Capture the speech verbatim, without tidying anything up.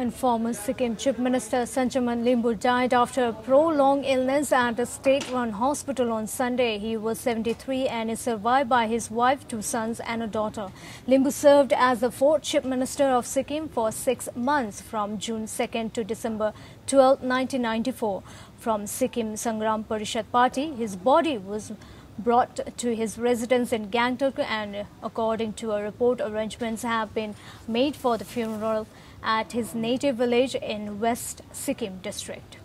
And former Sikkim Chief Minister Sanchaman Limboo died after a prolonged illness at a state-run hospital on Sunday. He was seventy-three and is survived by his wife, two sons and a daughter. Limboo served as the fourth Chief Minister of Sikkim for six months from June second to December twelfth, nineteen ninety-four. From Sikkim Sangram Parishad Party, his body was brought to his residence in Gangtok, and according to a report, arrangements have been made for the funeral at his native village in West Sikkim district.